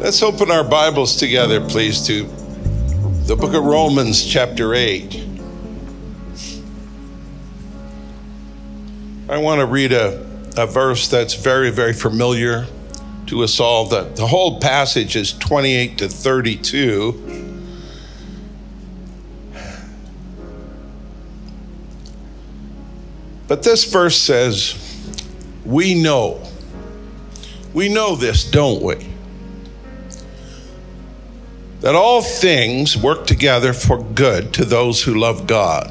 Let's open our Bibles together, please, to the book of Romans, chapter 8. I want to read a verse that's very, very familiar to us all. The whole passage is 28 to 32. But this verse says, we know this, don't we? That all things work together for good to those who love God,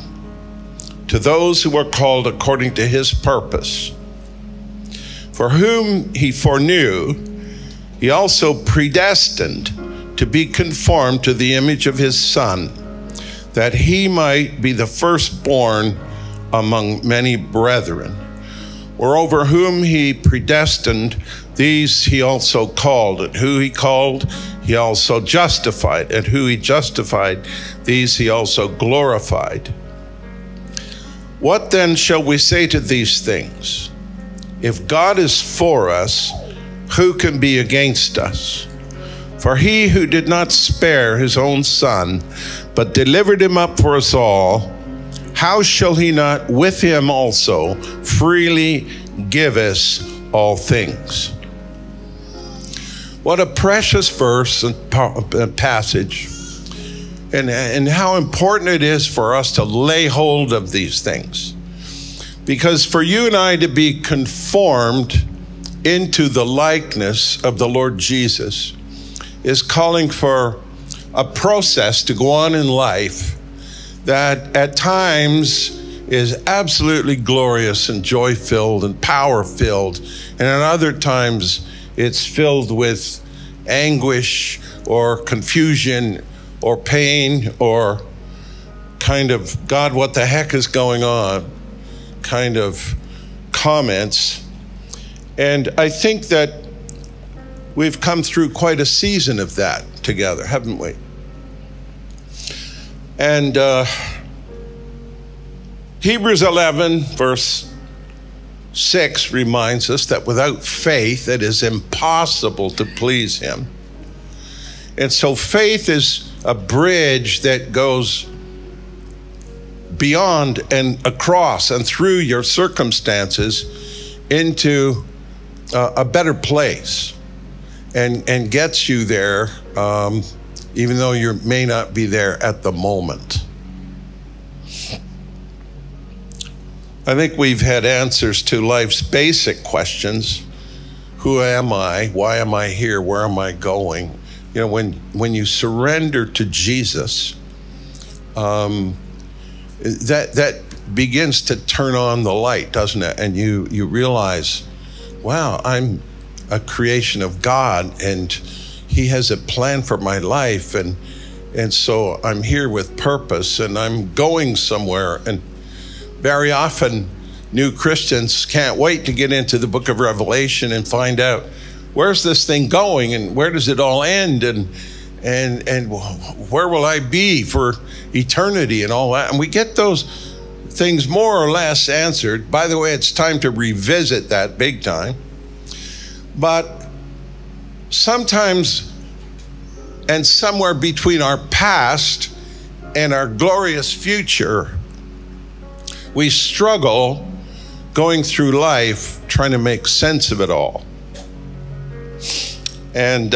to those who are called according to his purpose. For whom he foreknew, he also predestined to be conformed to the image of his Son, that he might be the firstborn among many brethren. Moreover, whom he predestined, these he also called, and who he called, he also justified, and who he justified, these he also glorified. What then shall we say to these things? If God is for us, who can be against us? For he who did not spare his own Son, but delivered him up for us all, how shall he not with him also freely give us all things? What a precious verse and passage. And how important it is for us to lay hold of these things. Because for you and I to be conformed into the likeness of the Lord Jesus is calling for a process to go on in life that at times is absolutely glorious and joy-filled and power-filled, and at other times it's filled with anguish or confusion or pain or kind of, God, what the heck is going on, kind of comments. And I think that we've come through quite a season of that together, haven't we? And Hebrews 11, verse 6 reminds us that without faith, it is impossible to please him. And so faith is a bridge that goes beyond and across and through your circumstances into a better place and gets you there, even though you may not be there at the moment. I think we've had answers to life's basic questions. Who am I? Why am I here? Where am I going? You know, when you surrender to Jesus, that begins to turn on the light, doesn't it? And you realize, wow, I'm a creation of God, and he has a plan for my life, and so I'm here with purpose, and I'm going somewhere. And very often, new Christians can't wait to get into the book of Revelation and find out, where's this thing going, and where does it all end, and where will I be for eternity and all that? And we get those things more or less answered. By the way, it's time to revisit that big time. But sometimes, and somewhere between our past and our glorious future, we struggle going through life trying to make sense of it all. And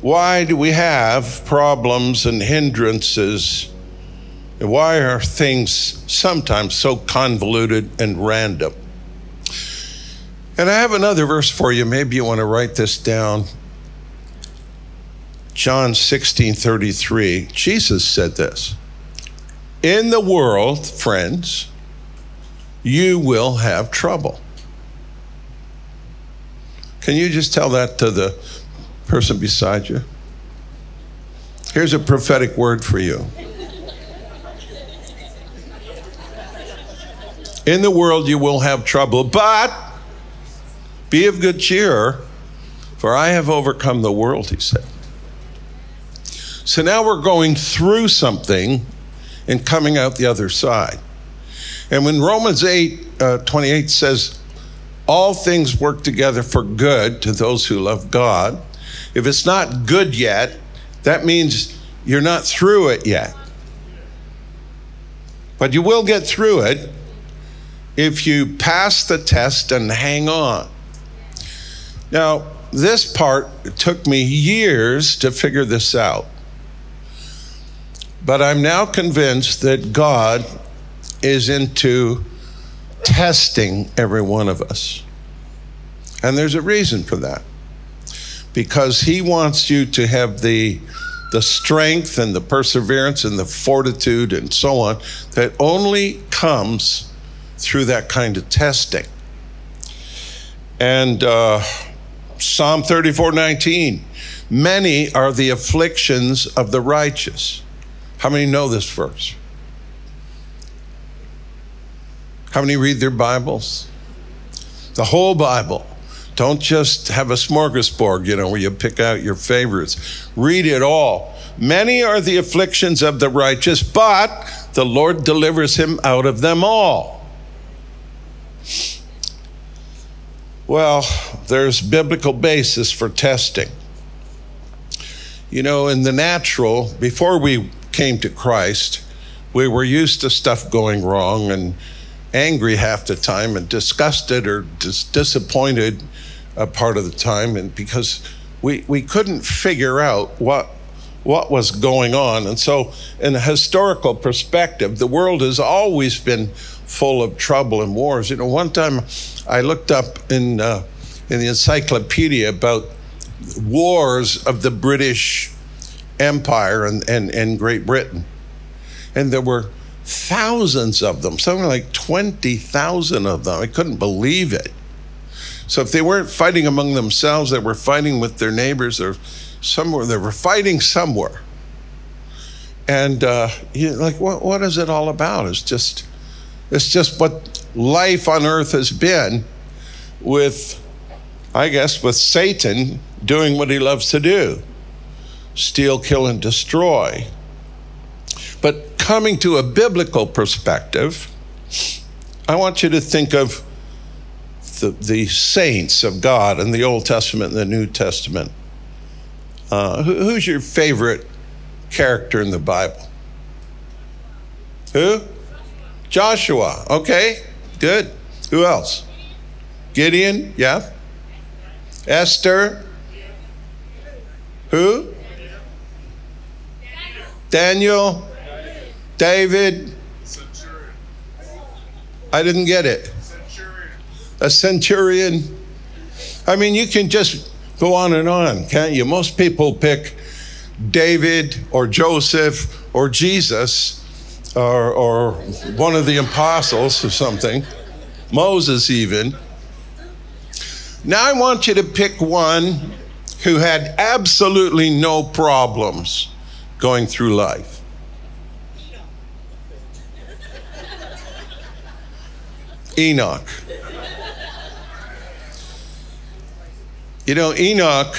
why do we have problems and hindrances? And why are things sometimes so convoluted and random? And I have another verse for you. Maybe you want to write this down. John 16:33. Jesus said this. In the world, friends, you will have trouble. Can you just tell that to the person beside you? Here's a prophetic word for you. In the world, you will have trouble, but be of good cheer, for I have overcome the world, he said. So now we're going through something and coming out the other side. And when Romans 8:28 says, All things work together for good to those who love God. If it's not good yet, that means you're not through it yet. But you will get through it if you pass the test and hang on. Now, this part took me years to figure this out. But I'm now convinced that God is into testing every one of us. And there's a reason for that. Because he wants you to have the strength and the perseverance and the fortitude and so on that only comes through that kind of testing. And Psalm 34:19, many are the afflictions of the righteous. How many know this verse? How many read their Bibles? The whole Bible. Don't just have a smorgasbord, you know, where you pick out your favorites. Read it all. Many are the afflictions of the righteous, but the Lord delivers him out of them all. Well, there's biblical basis for testing. You know, in the natural, before we came to Christ, we were used to stuff going wrong and angry half the time and disgusted or disappointed a part of the time, and because we couldn't figure out what was going on. And so in a historical perspective, the world has always been full of trouble and wars. You know, one time I looked up in the encyclopedia about wars of the British Empire and Great Britain. And there were thousands of them, something like 20,000 of them. I couldn't believe it. So if they weren't fighting among themselves, they were fighting with their neighbors or somewhere. They were fighting somewhere. And you're like, what is it all about? It's just what life on earth has been with, I guess, with Satan doing what he loves to do. Steal, kill, and destroy. But coming to a biblical perspective, I want you to think of the saints of God in the Old Testament and the New Testament. Who's your favorite character in the Bible? Who? Joshua. Okay, good. Who else? Gideon, yeah. Esther. Who? Daniel. David. Centurion. I didn't get it. Centurion. A centurion. I mean, you can just go on and on, can't you? Most people pick David or Joseph or Jesus or one of the apostles or something. Moses even. Now I want you to pick one who had absolutely no problems going through life. Enoch. You know, Enoch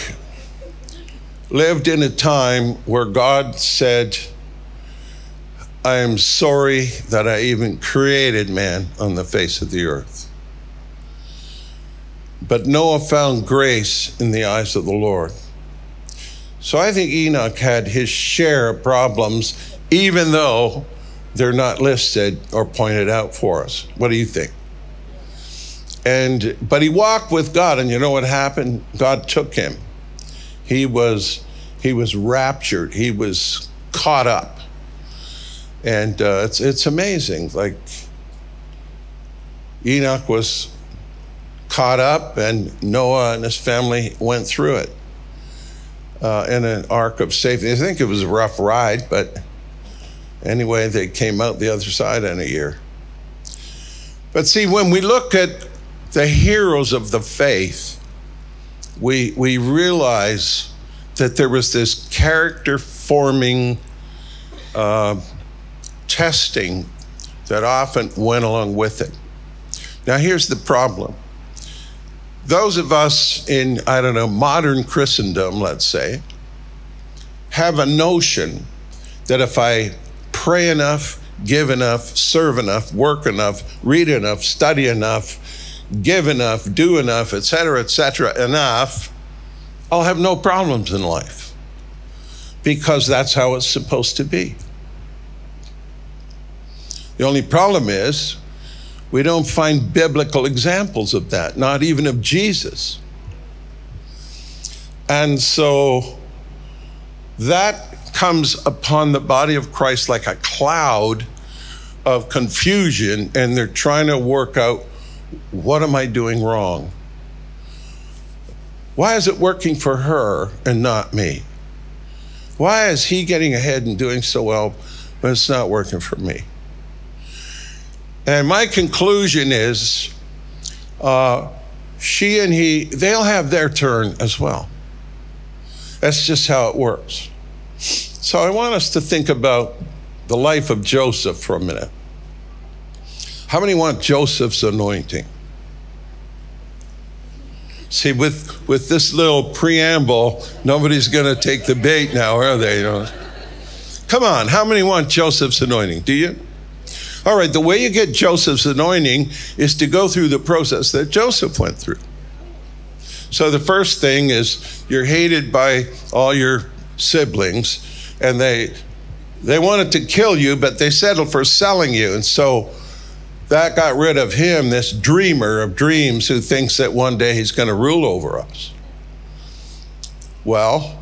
lived in a time where God said, I am sorry that I even created man on the face of the earth. But Noah found grace in the eyes of the Lord. So I think Enoch had his share of problems, even though they're not listed or pointed out for us. What do you think? But he walked with God, and you know what happened? God took him. He was raptured. He was caught up. And it's amazing. Like, Enoch was caught up, and Noah and his family went through it in an ark of safety. I think it was a rough ride, but anyway, they came out the other side in a year. But see, when we look at the heroes of the faith, we realize that there was this character-forming testing that often went along with it. Now, here's the problem. Those of us in, I don't know, modern Christendom, let's say, have a notion that if I pray enough, give enough, serve enough, work enough, read enough, study enough, give enough, do enough, et cetera, enough, I'll have no problems in life, because that's how it's supposed to be. The only problem is we don't find biblical examples of that, not even of Jesus. And so that comes upon the body of Christ like a cloud of confusion, and they're trying to work out, what am I doing wrong? Why is it working for her and not me? Why is he getting ahead and doing so well, but it's not working for me? And my conclusion is, she and he, they'll have their turn as well. That's just how it works. So I want us to think about the life of Joseph for a minute. How many want Joseph's anointing? See, with this little preamble, nobody's going to take the bait now, are they? You know? Come on, how many want Joseph's anointing? Do you? All right, the way you get Joseph's anointing is to go through the process that Joseph went through. So the first thing is you're hated by all your siblings, and they wanted to kill you, but they settled for selling you. And so that got rid of him, this dreamer of dreams who thinks that one day he's going to rule over us. Well,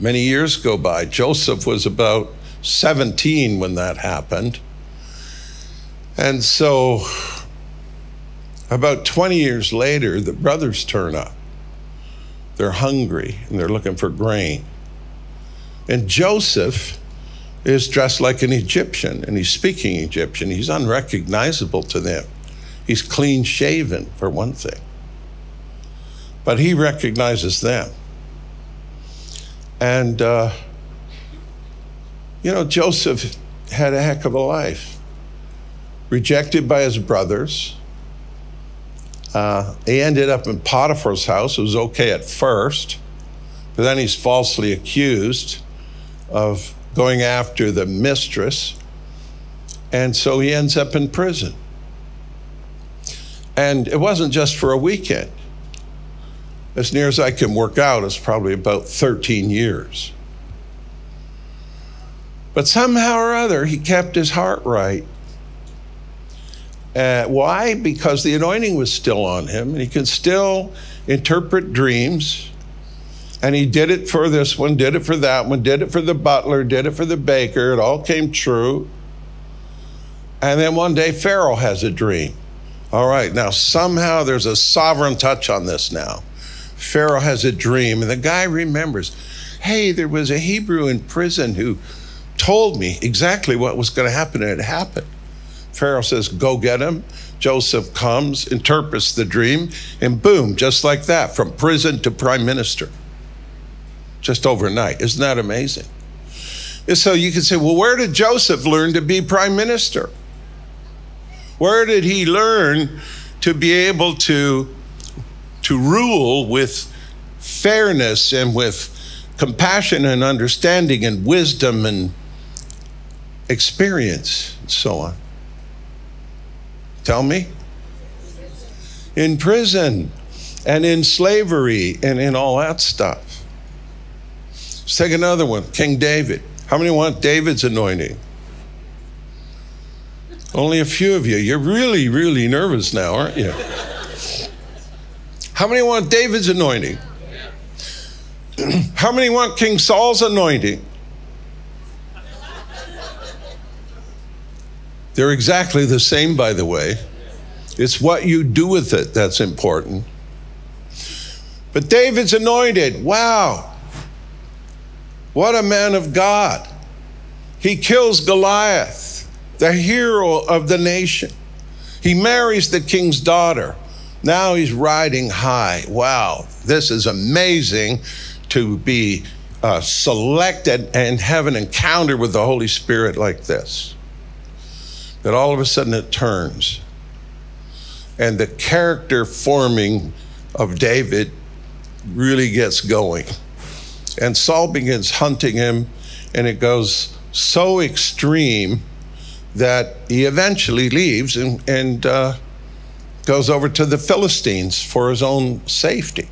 many years go by. Joseph was about 17 when that happened. And so about 20 years later, the brothers turn up. They're hungry and they're looking for grain. And Joseph is dressed like an Egyptian, and he's speaking Egyptian. He's unrecognizable to them. He's clean shaven, for one thing. But he recognizes them. And, you know, Joseph had a heck of a life. Rejected by his brothers. He ended up in Potiphar's house. It was okay at first, but then he's falsely accused of going after the mistress, and so he ends up in prison. And it wasn't just for a weekend. As near as I can work out, it's probably about 13 years. But somehow or other, he kept his heart right. Why? Because the anointing was still on him, and he could still interpret dreams. And he did it for this one, did it for that one, did it for the butler, did it for the baker. It all came true. And then one day, Pharaoh has a dream. All right, now somehow there's a sovereign touch on this now. Pharaoh has a dream, and the guy remembers, hey, there was a Hebrew in prison who told me exactly what was going to happen, and it happened. Pharaoh says, go get him. Joseph comes, interprets the dream, and boom, just like that, from prison to prime minister. Just overnight. Isn't that amazing? And so you can say, well, where did Joseph learn to be prime minister? Where did he learn to be able to rule with fairness and with compassion and understanding and wisdom and experience and so on? Tell me. In prison and in slavery and in all that stuff. Let's take another one, King David. How many want David's anointing? Only a few of you. You're really, really nervous now, aren't you? How many want David's anointing? How many want King Saul's anointing? They're exactly the same, by the way. It's what you do with it that's important. But David's anointed, wow. What a man of God. He kills Goliath, the hero of the nation. He marries the king's daughter. Now he's riding high. Wow, this is amazing to be selected and have an encounter with the Holy Spirit like this. But all of a sudden it turns. And the character forming of David really gets going. And Saul begins hunting him, and it goes so extreme that he eventually leaves and goes over to the Philistines for his own safety.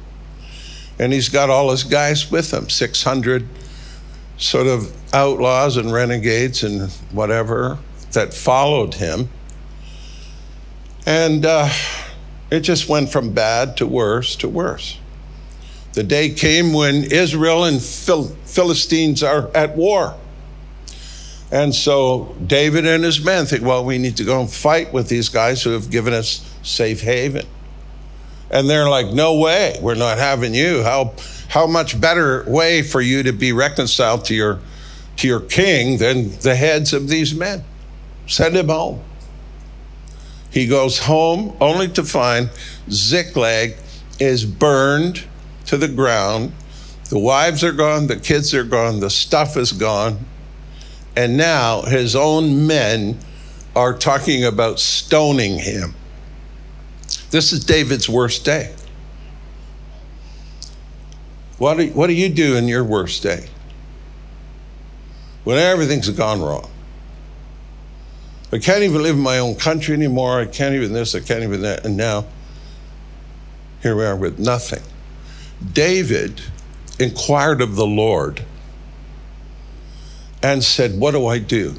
And he's got all his guys with him, 600 sort of outlaws and renegades and whatever that followed him. And it just went from bad to worse to worse. The day came when Israel and Philistines are at war. And so David and his men think, well, we need to go and fight with these guys who have given us safe haven. And they're like, no way, we're not having you. How much better way for you to be reconciled to your king than the heads of these men? Send him home. He goes home only to find Ziklag is burned to the ground. The wives are gone, the kids are gone, the stuff is gone. And now his own men are talking about stoning him. This is David's worst day. What do you do in your worst day? When everything's gone wrong. I can't even live in my own country anymore. I can't even this, I can't even that. And now, here we are with nothing. David inquired of the Lord and said, what do I do?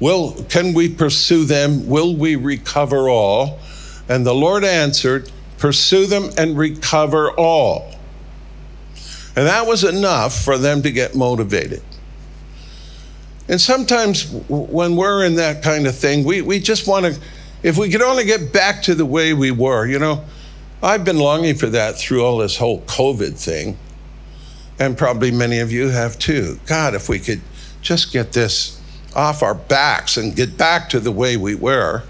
Can we pursue them? Will we recover all? And the Lord answered, pursue them and recover all. And that was enough for them to get motivated. And sometimes when we're in that kind of thing, we just want to, if we could only get back to the way we were, you know, I've been longing for that through all this whole COVID thing. And probably many of you have too. God, if we could just get this off our backs and get back to the way we were.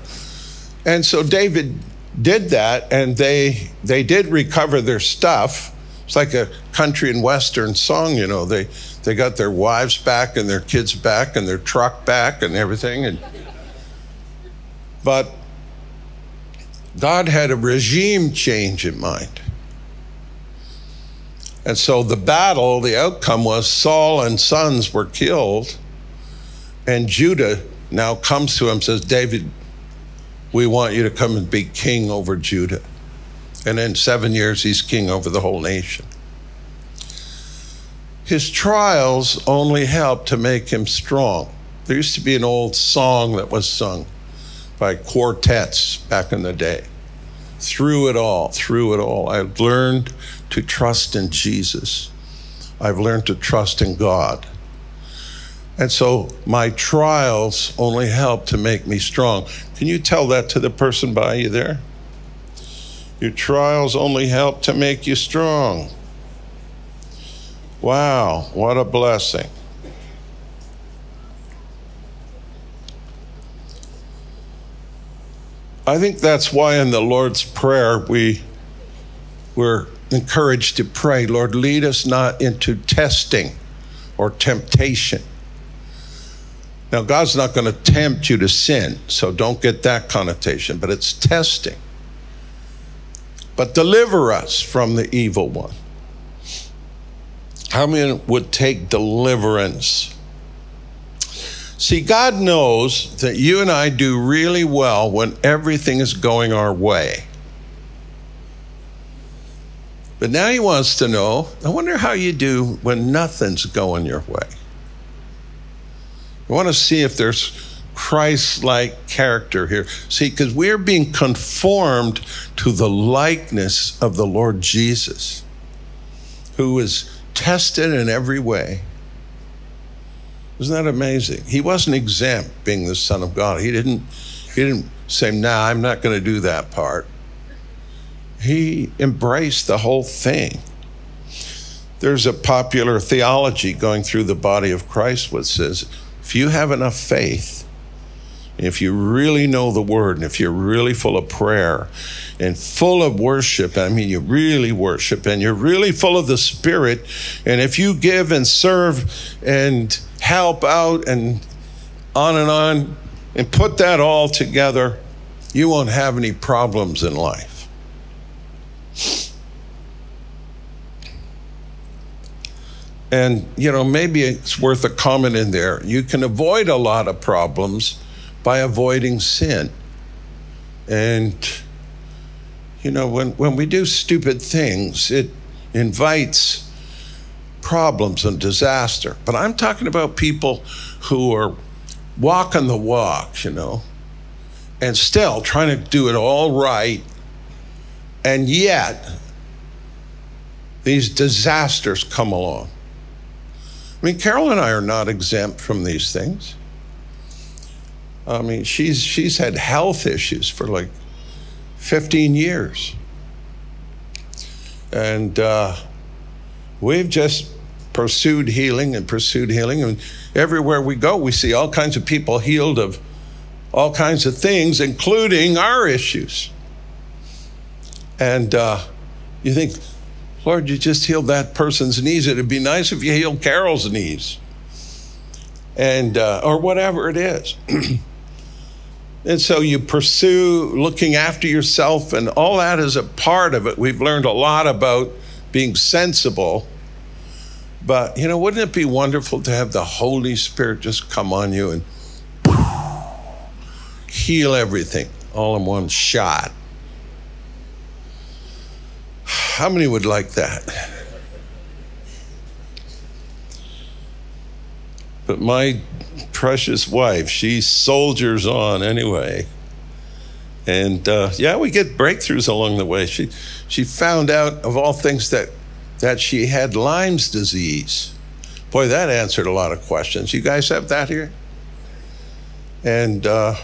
And so David did that, and they did recover their stuff. It's like a country and western song, you know. They got their wives back and their kids back and their truck back and everything. But God had a regime change in mind. And so the battle, the outcome was Saul and sons were killed, and Judah now comes to him and says, David, we want you to come and be king over Judah. And in 7 years, he's king over the whole nation. His trials only helped to make him strong. There used to be an old song that was sung by quartets back in the day. Through it all, I've learned to trust in Jesus. I've learned to trust in God. And so my trials only help to make me strong. Can you tell that to the person by you there? Your trials only help to make you strong. Wow, what a blessing. I think that's why in the Lord's Prayer we're encouraged to pray, Lord, lead us not into testing or temptation. Now, God's not going to tempt you to sin, so don't get that connotation, but it's testing. But deliver us from the evil one. How many would take deliverance? See, God knows that you and I do really well when everything is going our way. But now he wants to know, I wonder how you do when nothing's going your way. I want to see if there's Christ-like character here. See, because we're being conformed to the likeness of the Lord Jesus, who was tested in every way. Isn't that amazing? He wasn't exempt being the Son of God. He didn't say, nah, I'm not going to do that part. He embraced the whole thing. There's a popular theology going through the body of Christ which says, if you have enough faith, if you really know the word, and if you're really full of prayer and full of worship, I mean, you really worship and you're really full of the Spirit, and if you give and serve and help out and on, and put that all together, you won't have any problems in life. And, you know, maybe it's worth a comment in there. You can avoid a lot of problems by avoiding sin. And, you know, when we do stupid things, it invites problems and disaster. But I'm talking about people who are walking the walk, you know, and still trying to do it all right. And yet, these disasters come along. I mean, Carol and I are not exempt from these things. I mean, she's had health issues for like 15 years. And we've just pursued healing and pursued healing. And everywhere we go, we see all kinds of people healed of all kinds of things, including our issues. And you think, Lord, you just healed that person's knees. It'd be nice if you healed Carol's knees, and or whatever it is. And so you pursue looking after yourself, and all that is a part of it. We've learned a lot about being sensible. But, you know, wouldn't it be wonderful to have the Holy Spirit just come on you and heal everything all in one shot? How many would like that? But my precious wife, she soldiers on anyway. And yeah, we get breakthroughs along the way. She found out, of all things, that she had Lyme's disease. Boy, that answered a lot of questions. You guys have that here? And then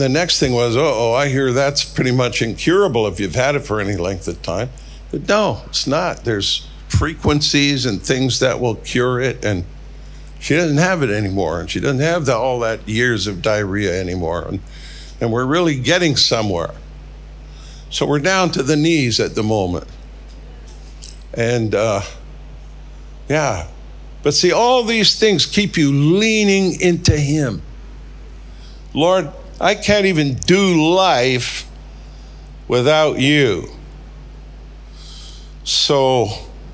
the next thing was, uh-oh, I hear that's pretty much incurable if you've had it for any length of time. But no, it's not. There's frequencies and things that will cure it. And she doesn't have it anymore. And she doesn't have all that years of diarrhea anymore. And we're really getting somewhere. So we're down to the knees at the moment. And yeah, but see, all these things keep you leaning into him. Lord, I can't even do life without you. So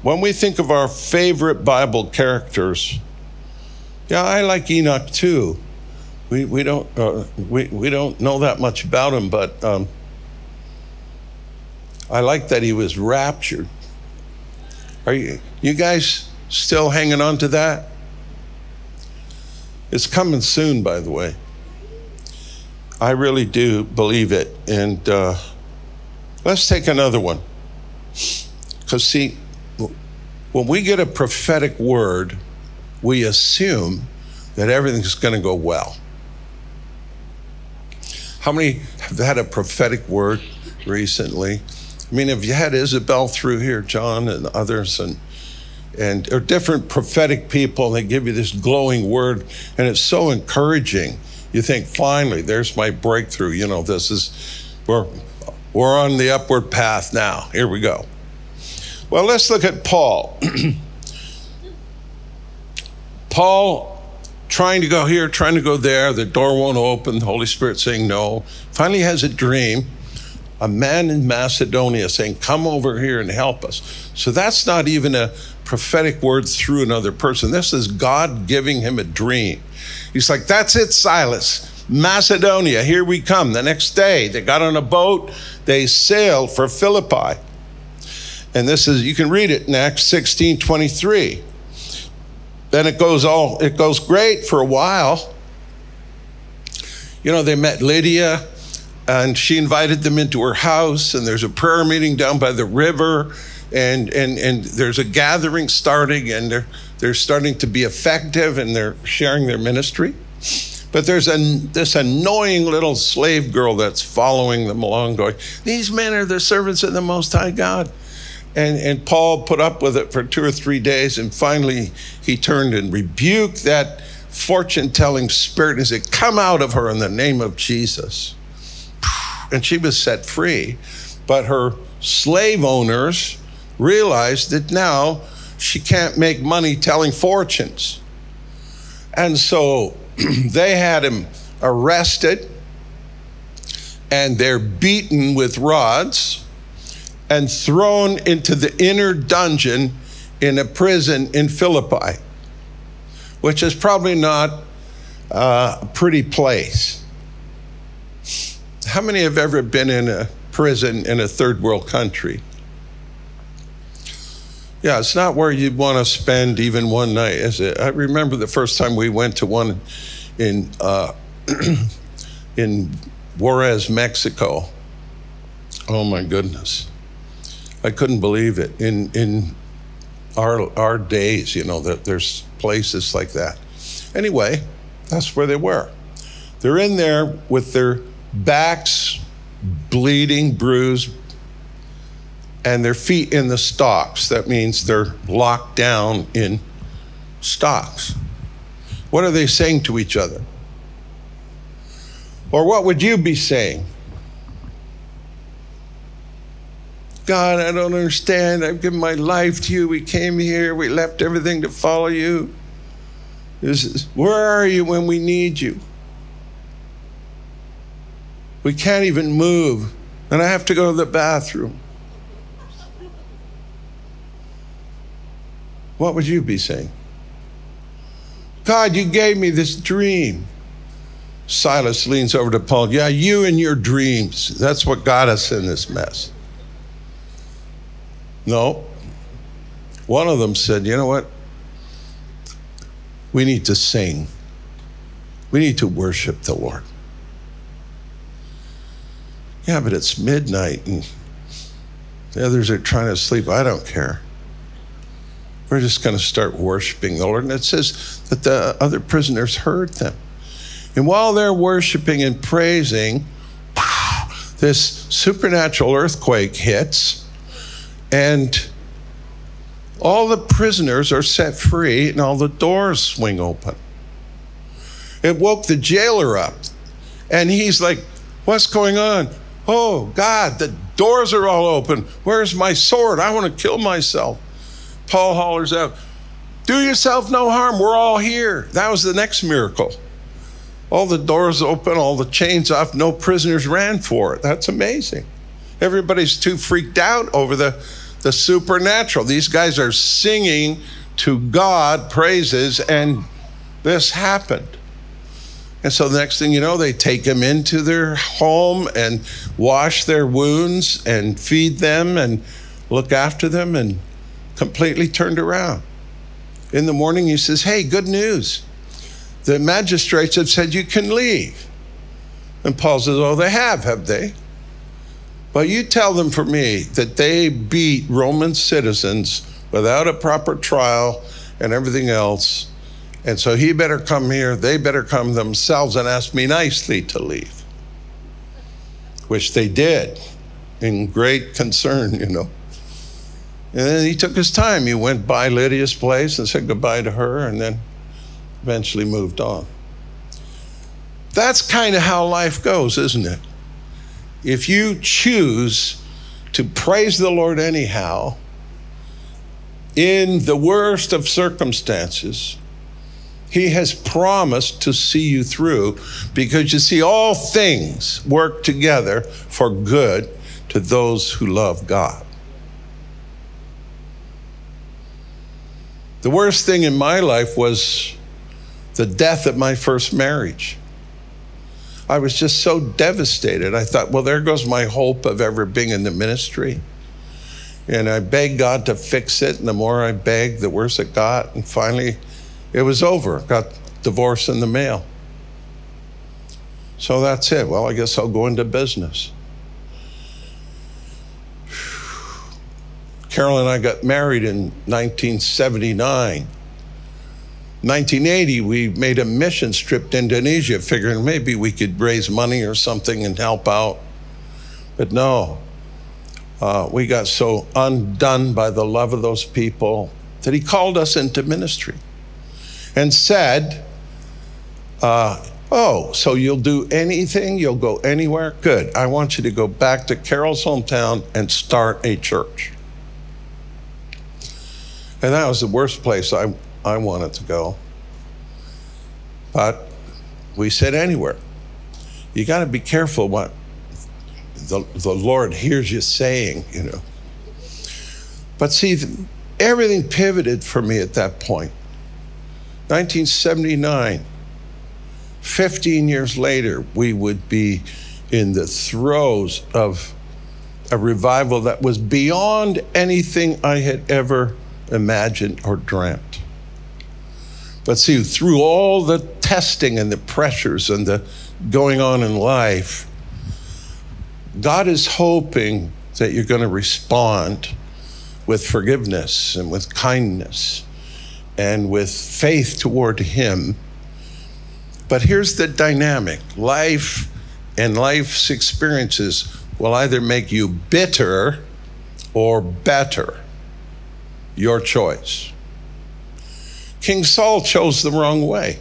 when we think of our favorite Bible characters, yeah, I like Enoch too. We don't know that much about him, but I like that he was raptured. Are you guys still hanging on to that? It's coming soon, by the way. I really do believe it. And let's take another one. Because see, when we get a prophetic word, we assume that everything's going to go well. How many have had a prophetic word recently? I mean, if you had Isabel through here, John and others, and or different prophetic people, and they give you this glowing word, and it's so encouraging. You think, finally, there's my breakthrough. You know, this is, we're on the upward path now. Here we go. Well, let's look at Paul. Paul trying to go here, trying to go there. The door won't open. The Holy Spirit saying no. Finally has a dream. A man in Macedonia saying, come over here and help us. So that's not even a prophetic word through another person. This is God giving him a dream. He's like, that's it, Silas. Macedonia, here we come. The next day, they got on a boat. They sailed for Philippi. And this is, you can read it in Acts 16:23. Then it goes great for a while. You know, they met Lydia, and she invited them into her house, and there's a prayer meeting down by the river, and there's a gathering starting, and they're starting to be effective, and they're sharing their ministry. But there's this annoying little slave girl that's following them along, going, these men are the servants of the Most High God. And Paul put up with it for 2 or 3 days, and finally he turned and rebuked that fortune-telling spirit and said, come out of her in the name of Jesus. And she was set free, but her slave owners realized that now she can't make money telling fortunes. And so they had him arrested, and they're beaten with rods and thrown into the inner dungeon in a prison in Philippi, which is probably not pretty place. How many have ever been in a prison in a third world country? Yeah, it's not where you'd want to spend even one night, is it? I remember the first time we went to one in in Juarez, Mexico. Oh my goodness, I couldn't believe it. In our days, you know, that there's places like that. Anyway, that's where they were. They're in there with their backs bleeding, bruised, and their feet in the stocks. That means they're locked down in stocks. What are they saying to each other? Or what would you be saying? God, I don't understand. I've given my life to you. We came here. We left everything to follow you. Where are you when we need you? We can't even move, and I have to go to the bathroom. What would you be saying? God, you gave me this dream. Silas leans over to Paul. Yeah, you and your dreams. That's what got us in this mess. No. One of them said, you know what? We need to sing. We need to worship the Lord. Yeah, but it's midnight and the others are trying to sleep. I don't care. We're just going to start worshiping the Lord. And it says that the other prisoners heard them. And while they're worshiping and praising, this supernatural earthquake hits, and all the prisoners are set free, and all the doors swing open. It woke the jailer up, and he's like, what's going on? Oh, God, the doors are all open. Where's my sword? I want to kill myself. Paul hollers out, do yourself no harm. We're all here. That was the next miracle. All the doors open, all the chains off, no prisoners ran for it. That's amazing. Everybody's too freaked out over the supernatural. These guys are singing to God praises, and this happened. And so the next thing you know, they take him into their home and wash their wounds and feed them and look after them, and completely turned around. In the morning, he says, hey, good news. The magistrates have said you can leave. And Paul says, oh, they have they? Well, you tell them for me that they beat Roman citizens without a proper trial and everything else. And so he better come here, they better come themselves and ask me nicely to leave. Which they did in great concern, you know. And then he took his time. He went by Lydia's place and said goodbye to her, and then eventually moved on. That's kind of how life goes, isn't it? If you choose to praise the Lord anyhow, in the worst of circumstances, he has promised to see you through, because you see, all things work together for good to those who love God. The worst thing in my life was the death of my first marriage. I was just so devastated. I thought, well, there goes my hope of ever being in the ministry. And I begged God to fix it, and the more I begged, the worse it got. And finally, it was over. Got divorced in the mail. So that's it. Well, I guess I'll go into business. Carol and I got married in 1979. 1980, we made a mission trip to Indonesia, figuring maybe we could raise money or something and help out. But no, we got so undone by the love of those people that he called us into ministry and said, oh, so you'll do anything, you'll go anywhere? Good, I want you to go back to Carol's hometown and start a church. And that was the worst place I wanted to go. But we said anywhere. You got to be careful what the Lord hears you saying, you know. But see, everything pivoted for me at that point. 1979, 15 years later, we would be in the throes of a revival that was beyond anything I had ever imagined or dreamt. But see, through all the testing and the pressures and the going on in life, God is hoping that you're going to respond with forgiveness and with kindness and with faith toward Him. But here's the dynamic. Life and life's experiences will either make you bitter or better. Your choice. King Saul chose the wrong way.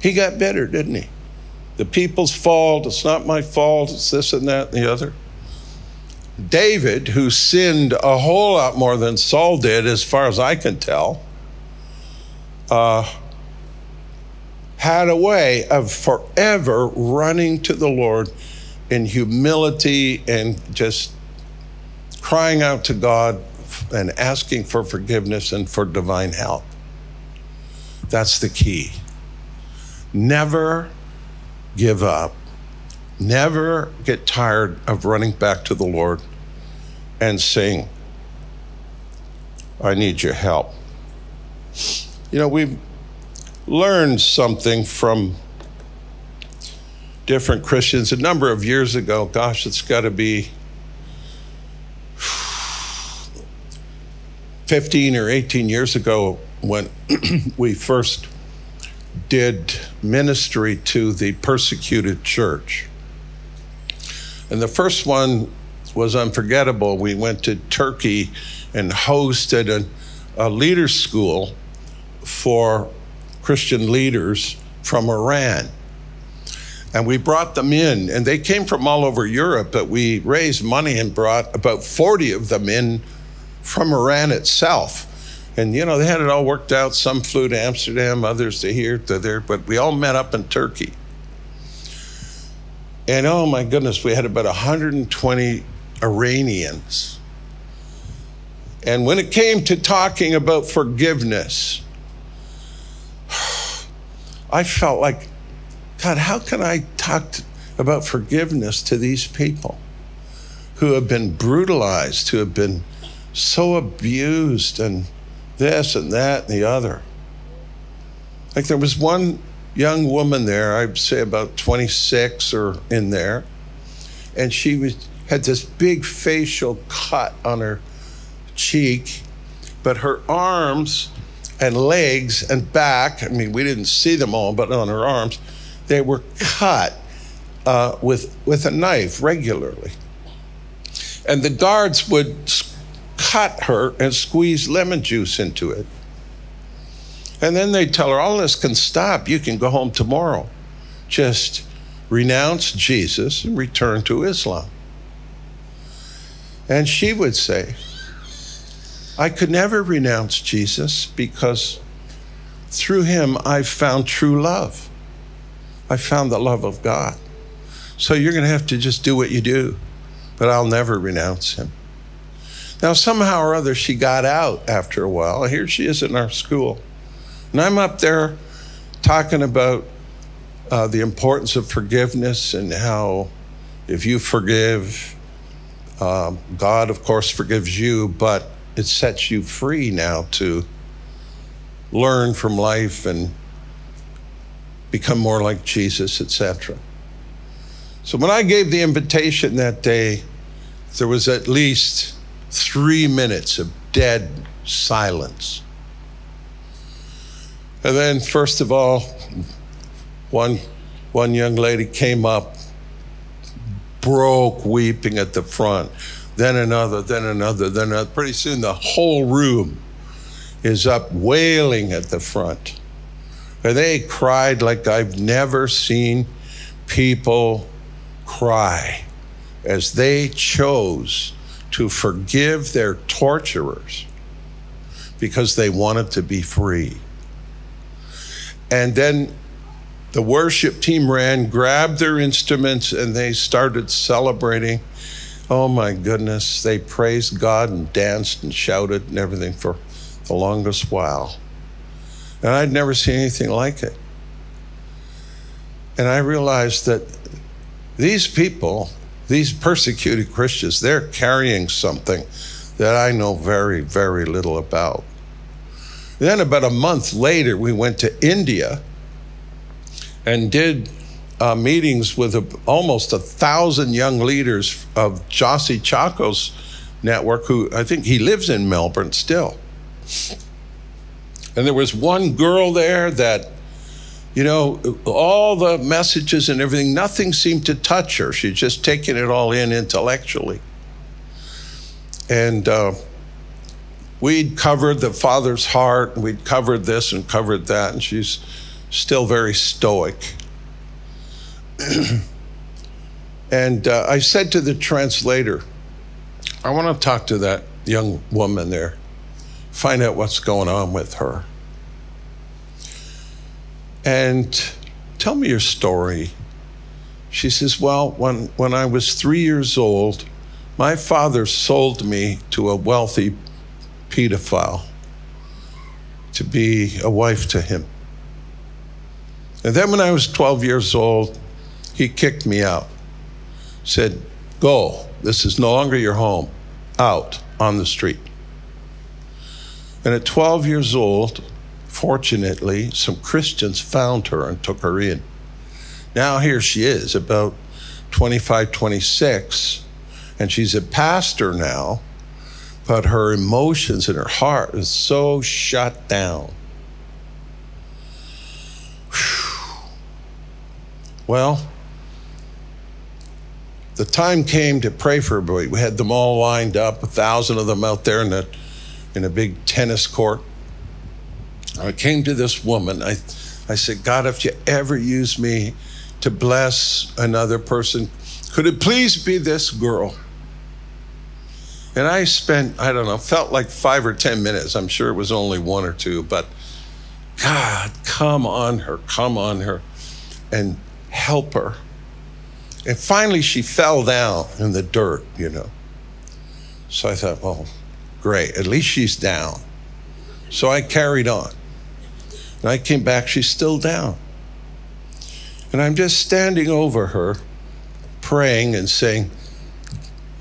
He got bitter, didn't he? The people's fault, it's not my fault, it's this and that and the other. David, who sinned a whole lot more than Saul did, as far as I can tell, had a way of forever running to the Lord in humility and just crying out to God and asking for forgiveness and for divine help. That's the key. Never give up. Never get tired of running back to the Lord and saying, I need your help. You know, we've learned something from different Christians a number of years ago. Gosh, it's got to be 15 or 18 years ago when we first did ministry to the persecuted church. And the first one was unforgettable. We went to Turkey and hosted a leader school for Christian leaders from Iran. And we brought them in, and they came from all over Europe, but we raised money and brought about 40 of them in from Iran itself. And you know, they had it all worked out. Some flew to Amsterdam, others to here, to there, but we all met up in Turkey. And oh my goodness, we had about 120 Iranians. And when it came to talking about forgiveness, I felt like, God, how can I talk about forgiveness to these people who have been brutalized, who have been so abused and this and that and the other? Like there was one young woman there, I'd say about 26 or in there, and she had this big facial cut on her cheek, but her arms and legs and back, I mean, we didn't see them all, but on her arms, they were cut with a knife regularly. And the guards would cut her and squeeze lemon juice into it. And then they tell her, all this can stop. You can go home tomorrow. Just renounce Jesus and return to Islam. And she would say, I could never renounce Jesus because through him I found true love. I found the love of God. So you're going to have to just do what you do, but I'll never renounce him. Now, somehow or other, she got out after a while. Here she is in our school. And I'm up there talking about the importance of forgiveness and how if you forgive, God, of course, forgives you, but it sets you free now to learn from life and become more like Jesus, etc. So when I gave the invitation that day, there was at least 3 minutes of dead silence. And then, first of all, one young lady came up, broke weeping at the front, then another, then another, then another. Pretty soon the whole room is up wailing at the front. And they cried like I've never seen people cry as they chose to forgive their torturers because they wanted to be free. And then the worship team ran, grabbed their instruments, and they started celebrating. Oh my goodness, they praised God and danced and shouted and everything for the longest while. And I'd never seen anything like it. And I realized that these people, these persecuted Christians, they're carrying something that I know very, very little about. Then about a month later, we went to India and did meetings with almost 1,000 young leaders of Jossi Chaco's network, who I think he lives in Melbourne still. And there was one girl there that, you know, all the messages and everything, nothing seemed to touch her. She'd just taken it all in intellectually. And we'd covered the Father's heart, and we'd covered this and covered that, and she's still very stoic. And I said to the translator, I want to talk to that young woman there, find out what's going on with her. And tell me your story. She says, well, when I was 3 years old, my father sold me to a wealthy pedophile to be a wife to him. And then when I was 12 years old, he kicked me out, said, go, this is no longer your home, out on the street. And at 12 years old, fortunately, some Christians found her and took her in. Now here she is, about 25, 26, and she's a pastor now, but her emotions and her heart is so shut down. Whew. Well, the time came to pray for everybody. We had them all lined up, 1,000 of them out there in a big tennis court. I came to this woman. I said, God, if you ever use me to bless another person, could it please be this girl? And I spent, I don't know, felt like 5 or 10 minutes. I'm sure it was only one or two, but God, come on her, and help her. And finally she fell down in the dirt, you know. So I thought, well, great, at least she's down. So I carried on. And I came back, she's still down. And I'm just standing over her, praying and saying,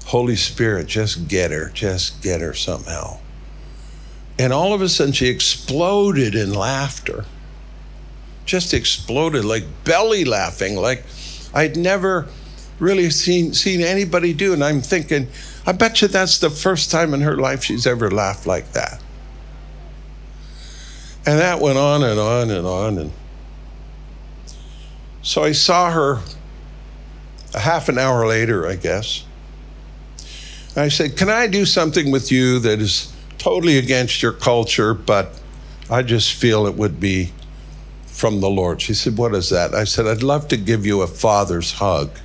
Holy Spirit, just get her somehow. And all of a sudden she exploded in laughter. Just exploded, like belly laughing, like I'd never really seen anybody do. And I'm thinking, I bet you that's the first time in her life she's ever laughed like that. And that went on and on and on. And so I saw her a half an hour later, I guess. And I said, can I do something with you that is totally against your culture, but I just feel it would be from the Lord? She said, what is that? I said, I'd love to give you a father's hug.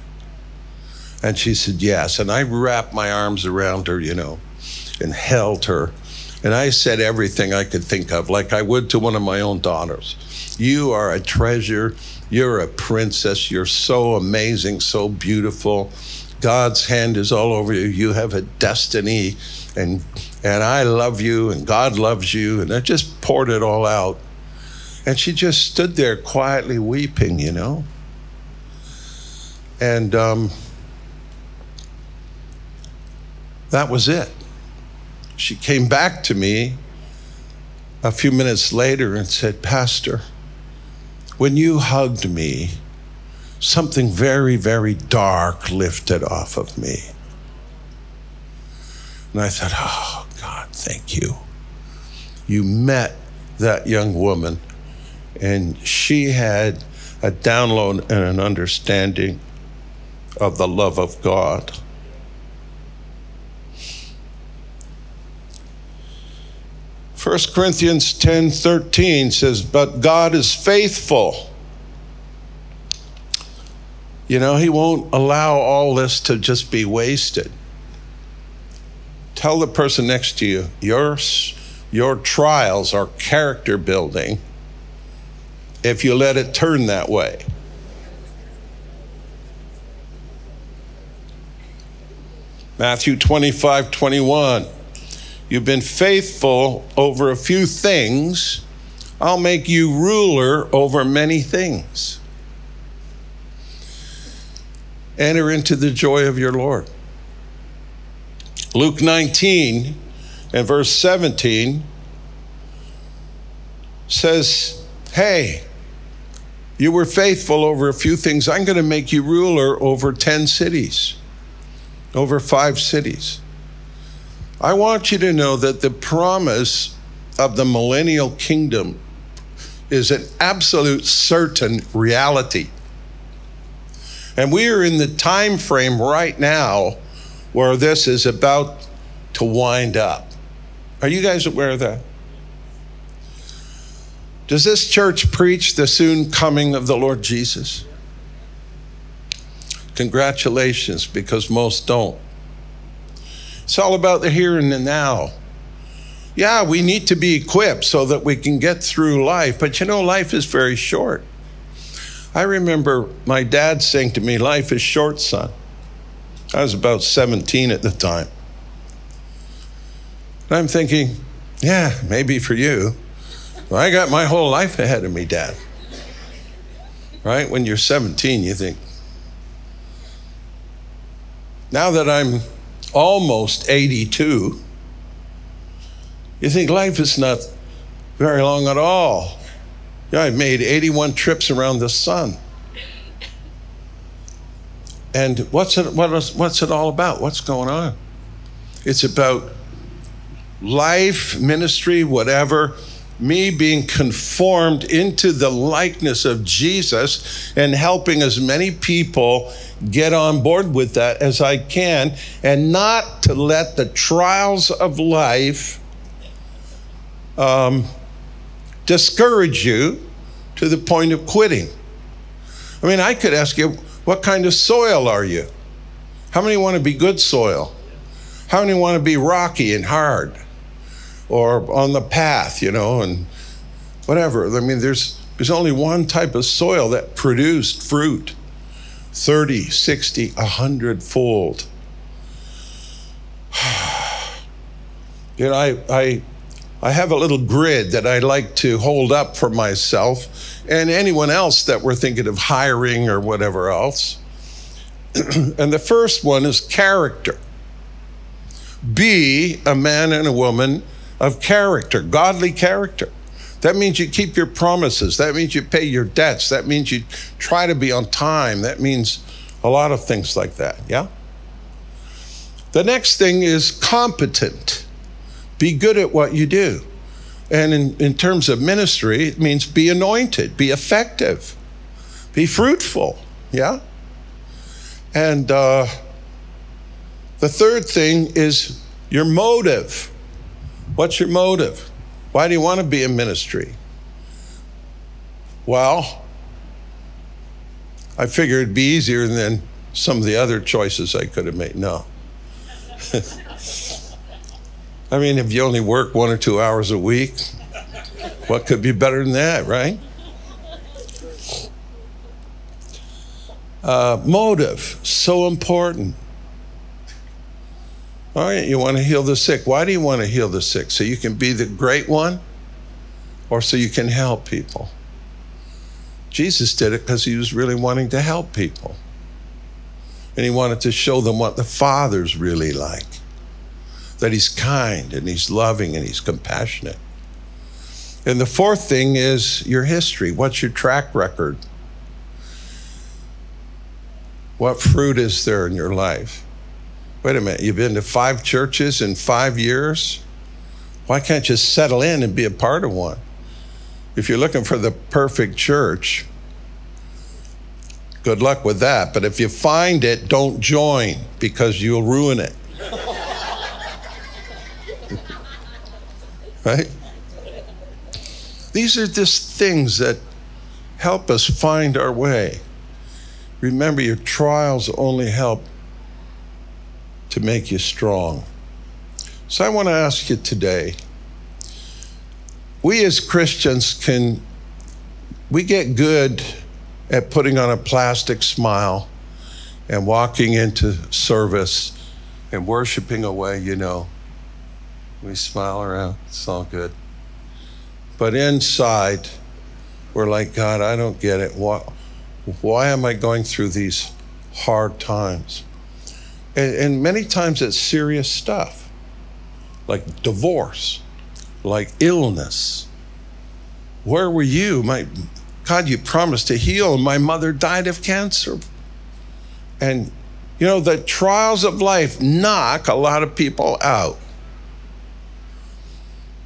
And she said, yes. And I wrapped my arms around her, you know, and held her. And I said everything I could think of, like I would to one of my own daughters. You are a treasure. You're a princess. You're so amazing, so beautiful. God's hand is all over you. You have a destiny, and I love you, and God loves you. And I just poured it all out. And she just stood there quietly weeping, you know. And that was it. She came back to me a few minutes later and said, Pastor, when you hugged me, something very, very dark lifted off of me. And I thought, oh, God, thank you. You met that young woman, and she had a download and an understanding of the love of God. First Corinthians 10:13 says, but God is faithful. You know, he won't allow all this to just be wasted. Tell the person next to you, your trials are character building if you let it turn that way. Matthew 25:21. You've been faithful over a few things. I'll make you ruler over many things. enter into the joy of your Lord. Luke 19 and verse 17 says, hey, you were faithful over a few things. I'm going to make you ruler over 10 cities, over 5 cities. I want you to know that the promise of the millennial kingdom is an absolute certain reality. And we are in the time frame right now where this is about to wind up. Are you guys aware of that? Does this church preach the soon coming of the Lord Jesus? Congratulations, because most don't. It's all about the here and the now. Yeah, we need to be equipped so that we can get through life, but you know, life is very short. I remember my dad saying to me, life is short, son. I was about 17 at the time. And I'm thinking, yeah, maybe for you. Well, I got my whole life ahead of me, Dad. Right? When you're 17, you think. Now that I'm almost 82, you think life is not very long at all. Yeah, I've made 81 trips around the sun. And what's it all about? What's going on? It's about life, ministry, whatever, me being conformed into the likeness of Jesus and helping as many people get on board with that as I can, and not to let the trials of life discourage you to the point of quitting. I mean, I could ask you, what kind of soil are you? How many want to be good soil? How many want to be rocky and hard? Or on the path, you know, and whatever. I mean, there's only one type of soil that produced fruit, 30, 60, 100-fold. You know, I have a little grid that I like to hold up for myself and anyone else that we're thinking of hiring or whatever else. And the first one is character. Be a man and a woman of character, godly character. That means you keep your promises. That means you pay your debts. That means you try to be on time. That means a lot of things like that, yeah? The next thing is competent. Be good at what you do. And in terms of ministry, it means be anointed, be effective, be fruitful, yeah? And the third thing is your motive. What's your motive? Why do you want to be in ministry? Well, I figured it'd be easier than some of the other choices I could have made. No. I mean, if you only work 1 or 2 hours a week, what could be better than that, right? Motive, so important. All right, you want to heal the sick. Why do you want to heal the sick? So you can be the great one, or so you can help people? Jesus did it because he was really wanting to help people. And he wanted to show them what the Father's really like. That he's kind and he's loving and he's compassionate. And the fourth thing is your history. What's your track record? What fruit is there in your life? Wait a minute, you've been to 5 churches in 5 years? Why can't you settle in and be a part of one? If you're looking for the perfect church, good luck with that. But if you find it, don't join, because you'll ruin it. Right? These are just things that help us find our way. Remember, your trials only help to make you strong. So I want to ask you today, we as Christians, we get good at putting on a plastic smile and walking into service and worshiping away, you know. We smile around, it's all good. But inside, we're like, God, I don't get it. Why am I going through these hard times. And many times it's serious stuff, like divorce, like illness. Where were you? My God, you promised to heal. My mother died of cancer. And, you know, the trials of life knock a lot of people out.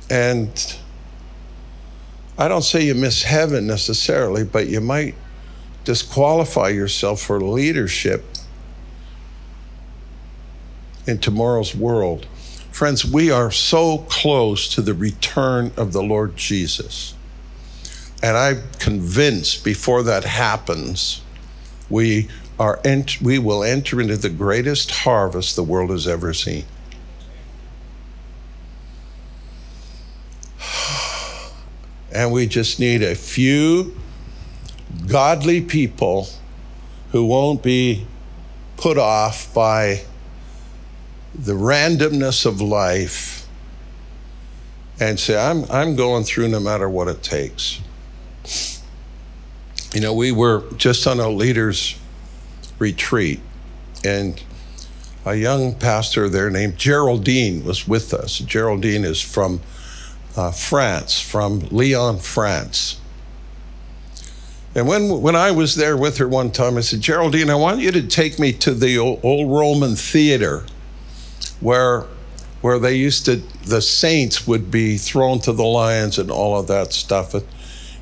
And I don't say you miss heaven necessarily, but you might disqualify yourself for leadership in tomorrow's world. Friends, we are so close to the return of the Lord Jesus. And I'm convinced before that happens, we will enter into the greatest harvest the world has ever seen. And we just need a few godly people who won't be put off by the randomness of life and say, I'm going through no matter what it takes. You know, we were just on a leaders retreat, and a young pastor there named Geraldine was with us. Geraldine is from France, from Lyon, France. And when I was there with her one time, I said, Geraldine, I want you to take me to the old Roman theater where they used to, the saints would be thrown to the lions and all of that stuff.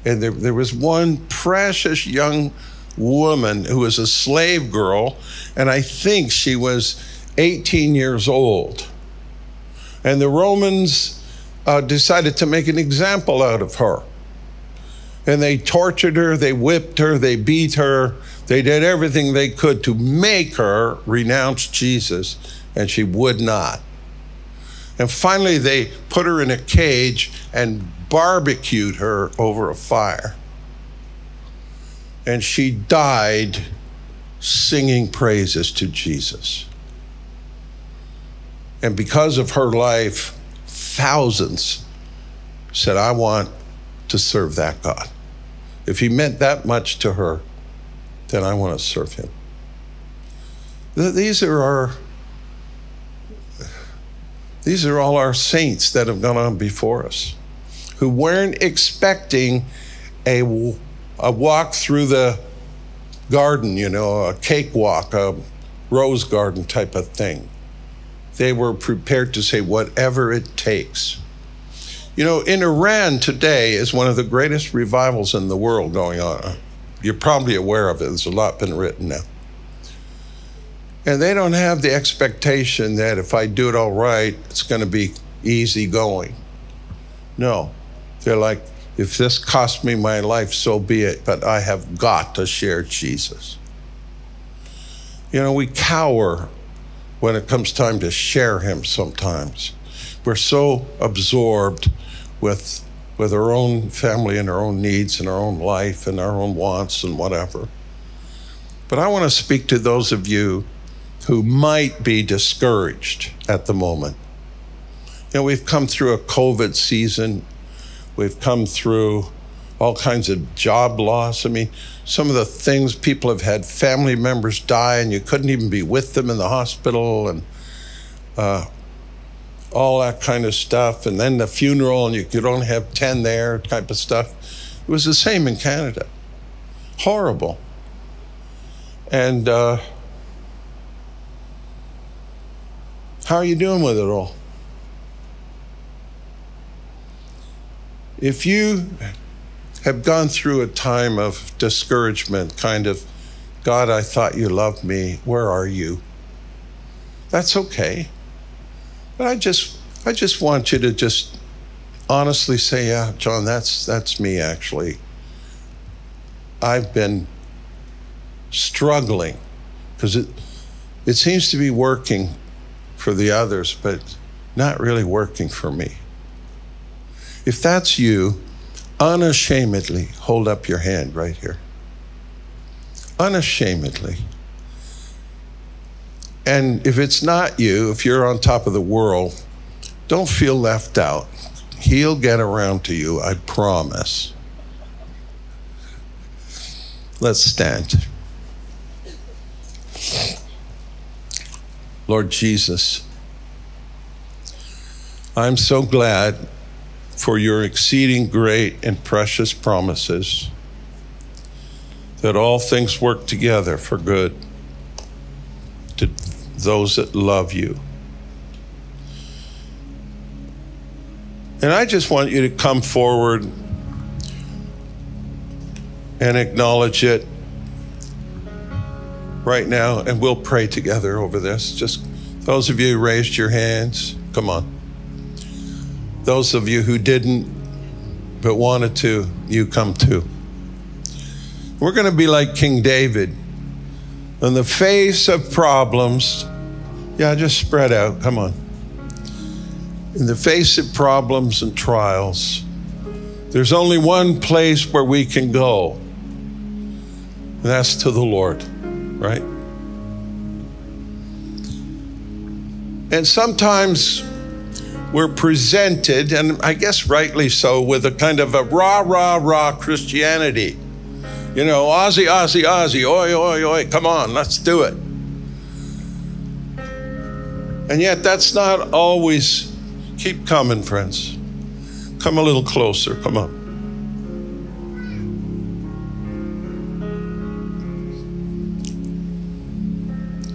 And there was one precious young woman who was a slave girl, and I think she was 18 years old. And the Romans decided to make an example out of her. And they tortured her, they whipped her, they beat her, they did everything they could to make her renounce Jesus, and she would not. And finally, they put her in a cage and barbecued her over a fire. And she died singing praises to Jesus. And because of her life, thousands said, I want to serve that God. If he meant that much to her, then I want to serve him. These are all our saints that have gone on before us, who weren't expecting a walk through the garden, you know, a cakewalk, a rose garden type of thing. They were prepared to say whatever it takes. You know, in Iran today is one of the greatest revivals in the world going on. You're probably aware of it. There's a lot been written now. And they don't have the expectation that if I do it all right, it's going to be easy going. No, they're like, if this costs me my life, so be it, but I have got to share Jesus. You know, we cower when it comes time to share him sometimes. We're so absorbed with our own family and our own needs and our own life and our own wants and whatever. But I want to speak to those of you who might be discouraged at the moment. You know, we've come through a COVID season. We've come through all kinds of job loss. I mean, some of the things people have had family members die and you couldn't even be with them in the hospital and all that kind of stuff. And then the funeral and you could only have 10 there type of stuff. It was the same in Canada. Horrible. And how are you doing with it all? If you have gone through a time of discouragement, kind of, God, I thought you loved me, where are you? That's okay. But I just want you to just honestly say, yeah, John, that's me actually. I've been struggling because it seems to be working for the others, but not really working for me. If that's you, unashamedly hold up your hand right here. Unashamedly. And if it's not you, if you're on top of the world, don't feel left out. He'll get around to you, I promise. Let's stand. Lord Jesus, I'm so glad for your exceeding great and precious promises that all things work together for good to those that love you. And I just want you to come forward and acknowledge it right now, and we'll pray together over this. Just those of you who raised your hands, come on. Those of you who didn't but wanted to, you come too. We're going to be like King David. In the face of problems, yeah, just spread out, come on. In the face of problems and trials, there's only one place where we can go, and that's to the Lord, right? And sometimes we're presented, and I guess rightly so, with a kind of a rah Christianity. You know, Aussie, oi, come on, let's do it. And yet that's not always, keep coming, friends. Come a little closer, come on.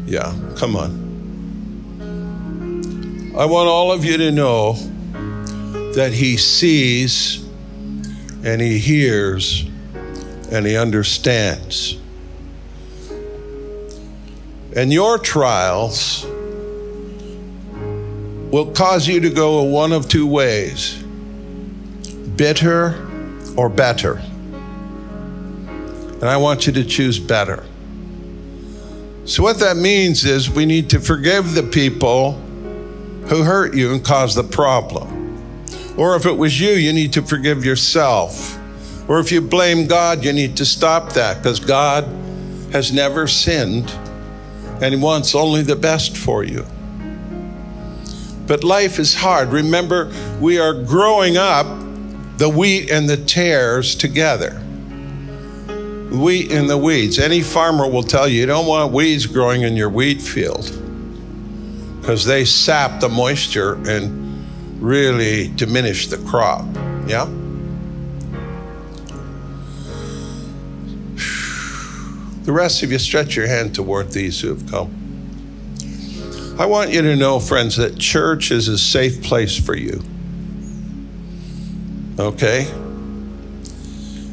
Yeah, come on. I want all of you to know that he sees and he hears and he understands. And your trials will cause you to go one of two ways, bitter or better. And I want you to choose better. So what that means is we need to forgive the people who hurt you and caused the problem. Or if it was you, you need to forgive yourself. Or if you blame God, you need to stop that, because God has never sinned and he wants only the best for you. But life is hard. Remember, we are growing up the wheat and the tares together. Wheat and the weeds. Any farmer will tell you, you don't want weeds growing in your wheat field, because they sap the moisture and really diminish the crop, yeah? The rest of you, stretch your hand toward these who have come. I want you to know, friends, that church is a safe place for you, okay?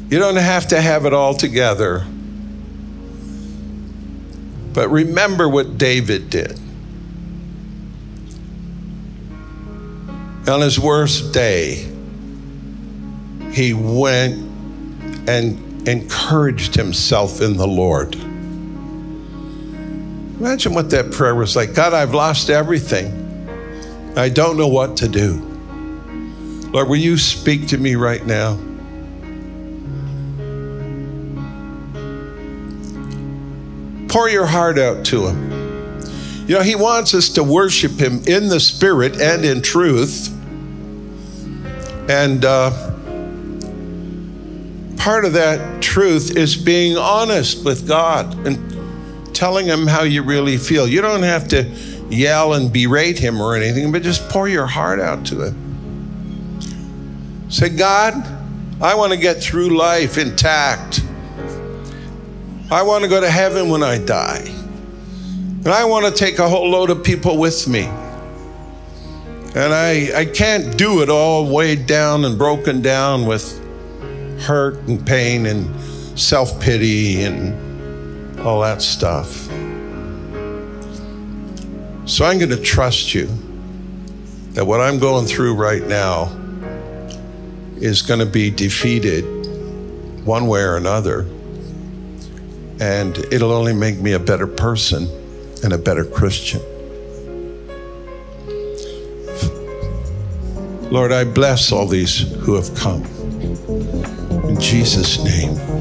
You don't have to have it all together, but remember what David did. On his worst day, he went and encouraged himself in the Lord. Imagine what that prayer was like. God, I've lost everything. I don't know what to do. Lord, will you speak to me right now? Pour your heart out to him. You know, he wants us to worship him in the spirit and in truth. And part of that truth is being honest with God and telling him how you really feel. You don't have to yell and berate him or anything, but just pour your heart out to him. Say, God, I want to get through life intact. I want to go to heaven when I die. And I want to take a whole load of people with me. And I can't do it all weighed down and broken down with hurt and pain and self-pity and all that stuff. So I'm going to trust you that what I'm going through right now is going to be defeated one way or another. And it'll only make me a better person and a better Christian. Lord, I bless all these who have come. In Jesus' name.